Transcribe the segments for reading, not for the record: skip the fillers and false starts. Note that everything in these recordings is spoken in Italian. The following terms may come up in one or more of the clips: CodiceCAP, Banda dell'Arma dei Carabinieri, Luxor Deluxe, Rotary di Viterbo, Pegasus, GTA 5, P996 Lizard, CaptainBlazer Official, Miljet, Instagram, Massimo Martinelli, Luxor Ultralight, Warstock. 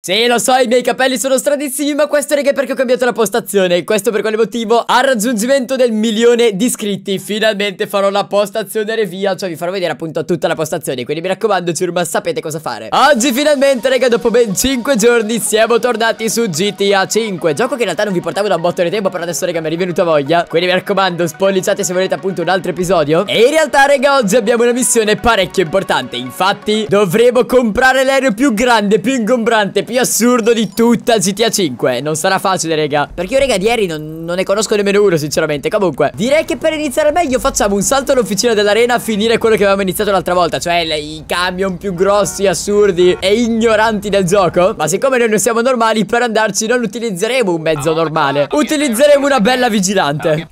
Sì, lo so, i miei capelli sono stranissimi, ma questo, raga, è perché ho cambiato la postazione. E questo per quale motivo? Al raggiungimento del 1.000.000 di iscritti finalmente farò la postazione revia, cioè vi farò vedere appunto tutta la postazione. Quindi mi raccomando, ciurma, sapete cosa fare. Oggi finalmente, raga, dopo ben 5 giorni siamo tornati su GTA 5, gioco che in realtà non vi portavo da un botto di tempo, però adesso, raga, mi è rivenuta voglia. Quindi mi raccomando, spolliciate se volete appunto un altro episodio. E in realtà, raga, oggi abbiamo una missione parecchio importante. Infatti dovremo comprare l'aereo più grande, più ingombrante, più assurdo di tutta GTA 5. Non sarà facile, raga, perché io, raga, di ieri non ne conosco nemmeno uno, sinceramente. Comunque direi che per iniziare meglio facciamo un salto all'officina dell'arena a finire quello che avevamo iniziato l'altra volta, cioè i camion più grossi, assurdi e ignoranti del gioco. Ma siccome noi non siamo normali, per andarci non utilizzeremo un mezzo normale, utilizzeremo una bella vigilante.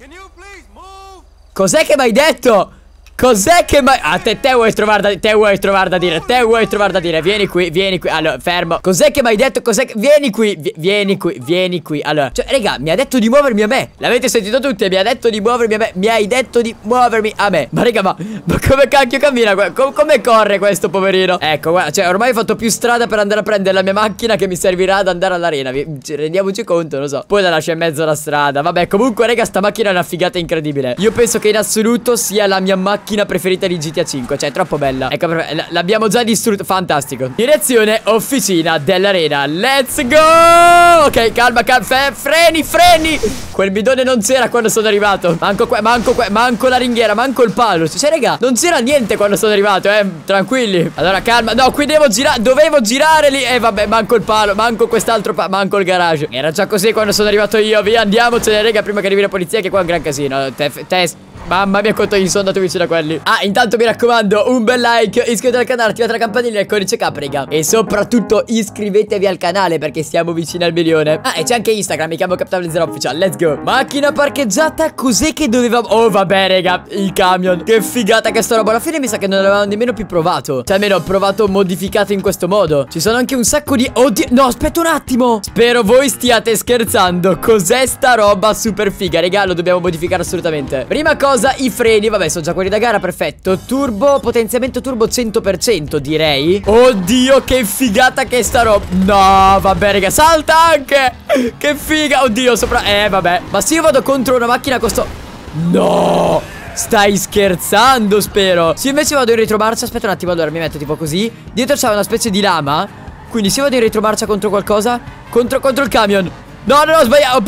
Cos'è che m'hai detto? Cos'è che mai... Ah, te vuoi trovar da dire. Vieni qui. Allora, fermo. Cos'è che m'hai detto? Vieni qui. Allora, cioè, raga, mi ha detto di muovermi a me. L'avete sentito tutti? Mi ha detto di muovermi a me. Ma raga, ma come cacchio cammina? Come corre questo poverino? Ecco, guarda, cioè, ormai ho fatto più strada per andare a prendere la mia macchina che mi servirà ad andare all'arena. Rendiamoci conto, lo so. Poi la lascio in mezzo alla strada. Vabbè, comunque, raga, sta macchina è una figata incredibile. Io penso che in assoluto sia la mia macchina preferita di GTA 5, cioè è troppo bella. Ecco, l'abbiamo già distrutto, fantastico. Direzione officina dell'arena. Let's go! Ok, calma, freni. Quel bidone non c'era quando sono arrivato. Manco la ringhiera, manco il palo. Cioè, raga, non c'era niente quando sono arrivato, tranquilli. Allora, calma. No, qui devo girare, dovevo girare lì. Vabbè, manco il palo, manco quest'altro palo, manco il garage. Era già così quando sono arrivato io. Via, andiamocene, raga, prima che arrivi la polizia, che qua è un gran casino. Mamma mia, quanto gli sono andato vicino a quelli. Ah, intanto mi raccomando, un bel like, iscrivetevi al canale, attivate la campanella e il codice Cap, raga. E soprattutto iscrivetevi al canale, perché siamo vicini al 1.000.000. Ah, e c'è anche Instagram, mi chiamo CaptainBlazer Official. Let's go. Macchina parcheggiata, cos'è che dovevamo... Oh, vabbè, raga, il camion. Che figata che sta roba. Alla fine mi sa che non l'avevamo nemmeno più provato. Cioè, almeno ho provato modificato in questo modo. Ci sono anche un sacco di... Oddio, no, aspetta un attimo. Spero voi stiate scherzando. Cos'è sta roba super figa, raga? Lo dobbiamo modificare assolutamente. Prima cosa, i freni, vabbè, sono già quelli da gara, perfetto. Turbo, potenziamento turbo 100%, direi. Oddio, che figata che sta roba. No, vabbè, raga, salta anche. Che figa, oddio, sopra. Vabbè, ma se io vado contro una macchina costo... No, stai scherzando, spero. Se invece vado in retromarcia, aspetta un attimo. Allora mi metto tipo così. Dietro c'è una specie di lama, quindi se vado in retromarcia contro qualcosa, contro il camion. No, ho sbagliato, ho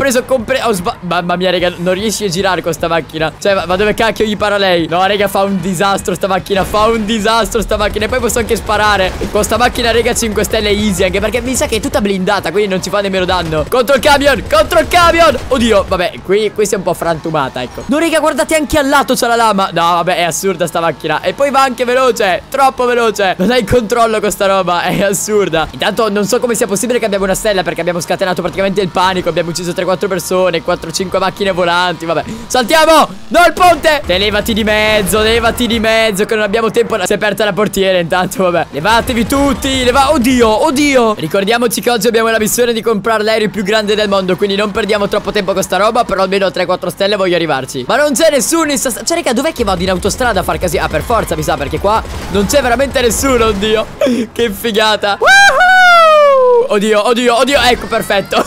preso, mamma mia, raga, non riesci a girare con sta macchina. Cioè, ma dove cacchio gli para lei? No, raga, fa un disastro sta macchina, e poi posso anche sparare. Con sta macchina, raga, 5 stelle easy, anche perché mi sa che è tutta blindata, quindi non ci fa nemmeno danno. Contro il camion. Oddio, vabbè, qui si è un po' frantumata, ecco. No, raga, guardate, anche al lato c'è la lama. No, vabbè, è assurda sta macchina. E poi va anche veloce, troppo veloce. Non hai il controllo con sta roba, è assurda. Intanto non so come sia possibile che abbiamo una stella, perché abbiamo scatenato praticamente il panico, abbiamo ucciso 3-4 persone, 4-5 macchine volanti, vabbè. Saltiamo! No, il ponte! Te levati di mezzo, che non abbiamo tempo. Si è aperta la portiera intanto, vabbè. Levatevi tutti, oddio. Ricordiamoci che oggi abbiamo la missione di comprare l'aereo più grande del mondo, quindi non perdiamo troppo tempo con sta roba, però almeno 3-4 stelle voglio arrivarci. Ma non c'è nessuno in cioè, raga, dov'è che vado in autostrada a far casino? Ah, per forza, mi sa, perché qua non c'è veramente nessuno, oddio. Che figata. Woohoo! Oddio, ecco, perfetto.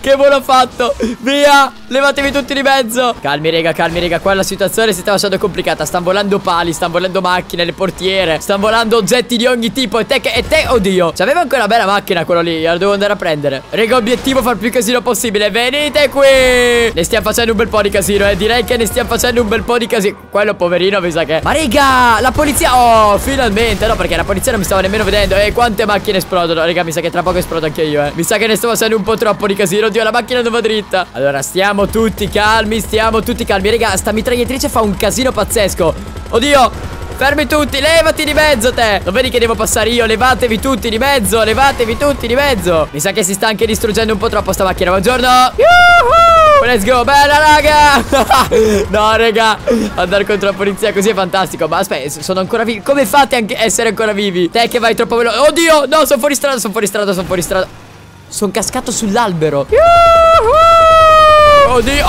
Che buono fatto. Via, levatevi tutti di mezzo. Calmi raga, qua la situazione si sta facendo complicata. Stanno volando pali, stanno volando macchine, le portiere, stanno volando oggetti di ogni tipo. E te, oddio, c'aveva ancora una bella macchina quello lì, la devo andare a prendere. Raga, obiettivo far più casino possibile. Venite qui. Ne stiamo facendo un bel po' di casino, direi che ne stiamo facendo un bel po' di casino. Quello poverino mi sa che... Ma raga, la polizia. Oh, finalmente. No, perché la polizia non mi stava nemmeno vedendo. Quante macchine esplodono, raga, mi sa che tra poco esplodo anche io, Mi sa che ne sto facendo un po' troppo di casino. Oddio, la macchina non va dritta. Allora, stiamo tutti calmi, raga, sta mitragliatrice fa un casino pazzesco. Oddio, fermi tutti, levati di mezzo te. Non vedi che devo passare io? Levatevi tutti di mezzo. Mi sa che si sta anche distruggendo un po' troppo sta macchina. Buongiorno. Yuhu! Let's go, bella raga. No raga, andare contro la polizia così è fantastico. Ma aspetta, sono ancora vivi. Come fate anche a essere ancora vivi? Te che vai troppo veloce. Oddio, no, sono fuori strada. Sono cascato sull'albero. Oddio,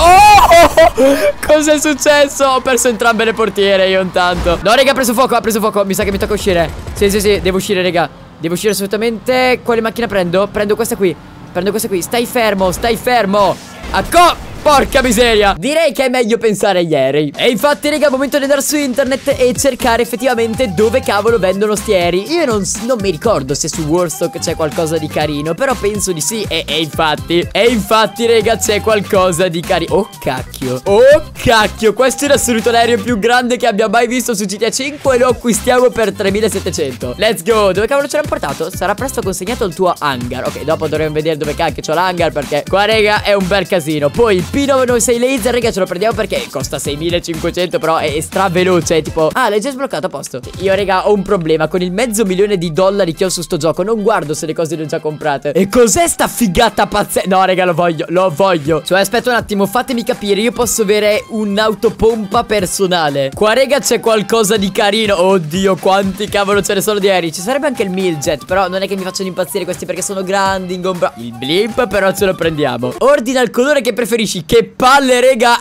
cos'è successo? Ho perso entrambe le portiere io intanto. No raga, ha preso fuoco. Mi sa che mi tocca uscire. Sì, devo uscire raga. Devo uscire assolutamente. Quale macchina prendo? Prendo questa qui. Prendo questa qui. Stai fermo, stai fermo. Porca miseria. Direi che è meglio pensare agli aerei. E infatti raga, è il momento di andare su internet e cercare effettivamente dove cavolo vendono sti aerei. Io non mi ricordo se su Warstock c'è qualcosa di carino, però penso di sì. E infatti raga, c'è qualcosa di carino. Oh cacchio. Oh cacchio. Questo era assoluto l'aereo più grande che abbia mai visto su GTA 5 e lo acquistiamo per 3700. Let's go. Dove cavolo ce l'hanno portato? Sarà presto consegnato il tuo hangar. Ok, dopo dovremo vedere dove cacchio c'ho l'hangar, perché qua raga è un bel casino. Poi P996 Lizard, raga, ce lo prendiamo perché costa 6500, però è stra veloce. Tipo, ah, l'hai già sbloccato, a posto. Io, raga, ho un problema con il $500,000 che ho su sto gioco. Non guardo se le cose le ho già comprate. E cos'è sta figata pazzesca? No, raga, lo voglio, lo voglio. Cioè, aspetta un attimo, fatemi capire. Io posso avere un'autopompa personale. Qua, raga, c'è qualcosa di carino. Oddio, quanti cavolo ce ne sono di aerei. Ci sarebbe anche il Miljet, però non è che mi facciano impazzire questi perché sono grandi, ingombrati. Il blimp, però, ce lo prendiamo. Ordina il colore che preferisci. Che palle, raga.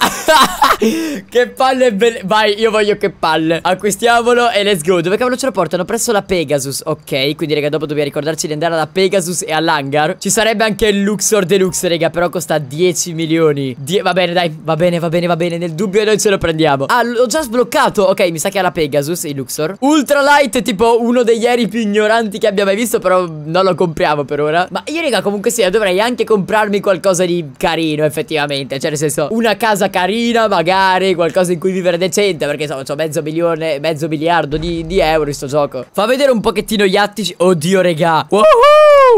Che palle belle. Vai, io voglio che palle. Acquistiamolo e let's go. Dove cavolo ce lo portano? Presso la Pegasus. Ok, quindi raga, dopo dobbiamo ricordarci di andare alla Pegasus e all'hangar. Ci sarebbe anche il Luxor Deluxe, raga, però costa 10 milioni. Va bene, dai, va bene. Nel dubbio noi ce lo prendiamo. Ah, l'ho già sbloccato. Ok, mi sa che è la Pegasus, il Luxor Ultralight, tipo uno degli aerei più ignoranti che abbia mai visto, però non lo compriamo per ora. Ma io raga, comunque sì, dovrei anche comprarmi qualcosa di carino, effettivamente. Cioè, nel senso, una casa carina, magari qualcosa in cui vivere decente, perché insomma c'ho mezzo miliardo di euro in sto gioco. Fa vedere un pochettino gli attici. Oddio regà. Wow,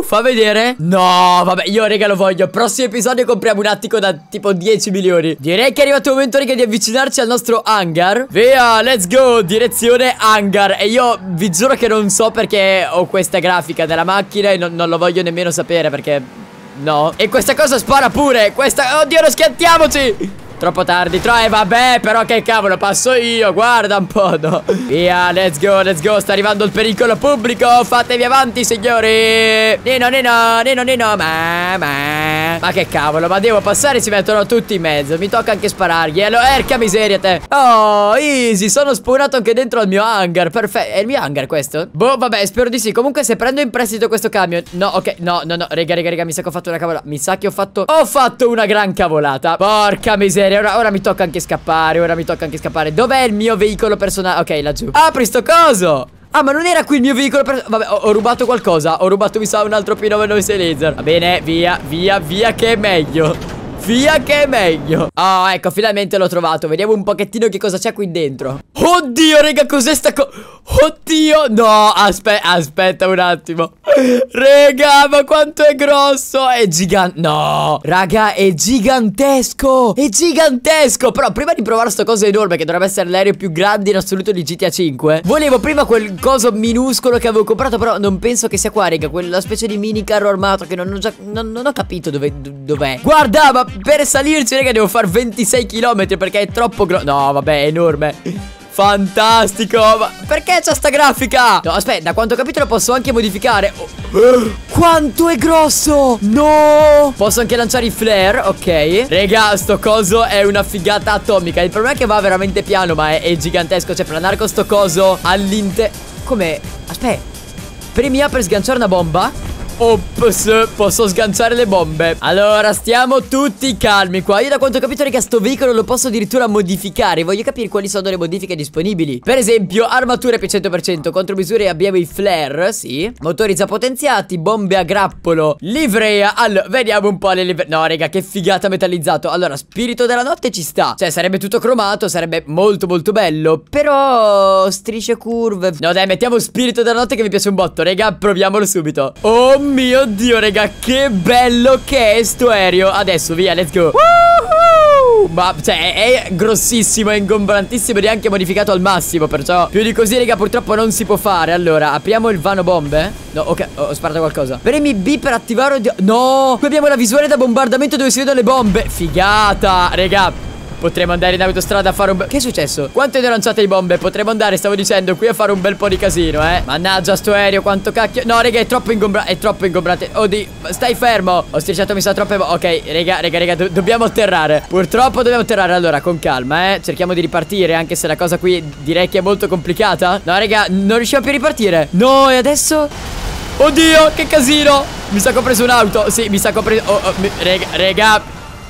fa vedere. No vabbè, io regà lo voglio. Prossimo episodio compriamo un attico da tipo 10 milioni. Direi che è arrivato il momento regà di avvicinarci al nostro hangar. Via, let's go. Direzione hangar. E io vi giuro che non so perché ho questa grafica della macchina e non lo voglio nemmeno sapere perché... No. E questa cosa spara pure. Questa... Oddio, non schiantiamoci. Troppo tardi. Vabbè, però che cavolo, passo io. Guarda un po', no. Via, let's go, let's go. Sta arrivando il pericolo pubblico. Fatevi avanti, signori. Nino. Ma che cavolo, ma devo passare, si mettono tutti in mezzo. Mi tocca anche sparargli. Erca miseria te. Oh, easy. Sono spawnato anche dentro al mio hangar. Perfetto. È il mio hangar questo? Boh, vabbè, spero di sì. Comunque se prendo in prestito questo camion... No, ok, no. Raga, mi sa che ho fatto una cavolata. Ho fatto una gran cavolata. Porca miseria. Ora mi tocca anche scappare. Dov'è il mio veicolo personale? Ok, laggiù. Apri sto coso. Ah, ma non era qui il mio veicolo personale. Vabbè, ho rubato qualcosa. Ho rubato, mi sa, un altro P996 Lizard. Va bene, via che è meglio. Oh, ecco, finalmente l'ho trovato. Vediamo un pochettino che cosa c'è qui dentro. Oddio, raga, cos'è sta cosa? Oddio, no, aspetta un attimo. Raga, ma quanto è grosso. È gigante. No, raga, è gigantesco. Però prima di provare sto coso enorme, che dovrebbe essere l'aereo più grande in assoluto di GTA 5, volevo prima quel coso minuscolo che avevo comprato, però non penso che sia qua, raga. Quella specie di mini carro armato che non ho capito dov'è. Guarda, ma per salirci, raga, devo fare 26 km perché è troppo grosso. No, vabbè, è enorme. Fantastico. Ma perché c'è sta grafica? No, aspetta, da quanto ho capito lo posso anche modificare. Quanto è grosso. No. Posso anche lanciare i flare, ok. Raga, sto coso è una figata atomica. Il problema è che va veramente piano, ma è gigantesco. Cioè, per andare con sto coso all'interno... Come? Aspetta, premi A per sganciare una bomba. Ops, posso sganciare le bombe. Allora, stiamo tutti calmi qua. Io da quanto ho capito, raga, sto veicolo lo posso addirittura modificare. Voglio capire quali sono le modifiche disponibili. Per esempio, armature P100%. Contromisure, abbiamo i flare, sì. Motori già potenziati, bombe a grappolo, livrea. Allora, vediamo un po' le livrea. No, raga, che figata metallizzato. Allora, spirito della notte ci sta. Cioè, sarebbe tutto cromato, sarebbe molto molto bello. Però, strisce curve. No, dai, mettiamo spirito della notte che mi piace un botto. Raga, proviamolo subito. Oh mio Dio, raga, che bello che è sto aereo. Adesso via, let's go. Ma cioè è grossissimo, è ingombrantissimo ed è anche modificato al massimo. Perciò più di così, raga, purtroppo non si può fare. Allora, apriamo il vano bombe. No, ok, ho sparato qualcosa. Premi B per attivare odio. No, qui abbiamo la visuale da bombardamento dove si vedono le bombe. Figata, raga. Potremmo andare in autostrada a fare un... Che è successo? Quante ne ho lanciate di bombe? Potremmo andare, stavo dicendo, qui a fare un bel po' di casino, eh. Mannaggia sto aereo, quanto cacchio. No, raga, è troppo ingombrante. Oddio, stai fermo. Ho strisciato, mi sa troppe... Ok, raga, dobbiamo atterrare. Purtroppo dobbiamo atterrare. Allora, con calma, eh. Cerchiamo di ripartire, anche se la cosa qui direi che è molto complicata. No, raga, non riusciamo più a ripartire. No, e adesso... Oddio, che casino. Mi sa che ho preso un'auto. Sì, mi sa che ho preso...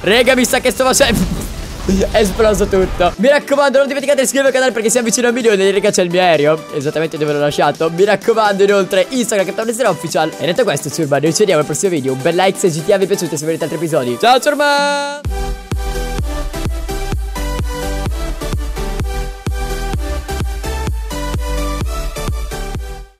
Rega, mi sa che sto facendo... È esploso tutto. Mi raccomando, non dimenticate di iscrivervi al canale, perché siamo vicino a 1.000.000. Raga, c'è il mio aereo esattamente dove l'ho lasciato. Mi raccomando, inoltre Instagram CaptainBlazer Official. E detto questo, ciurma, noi ci vediamo al prossimo video. Un bel like se GTA vi è piaciuto e se volete altri episodi. Ciao ciurma.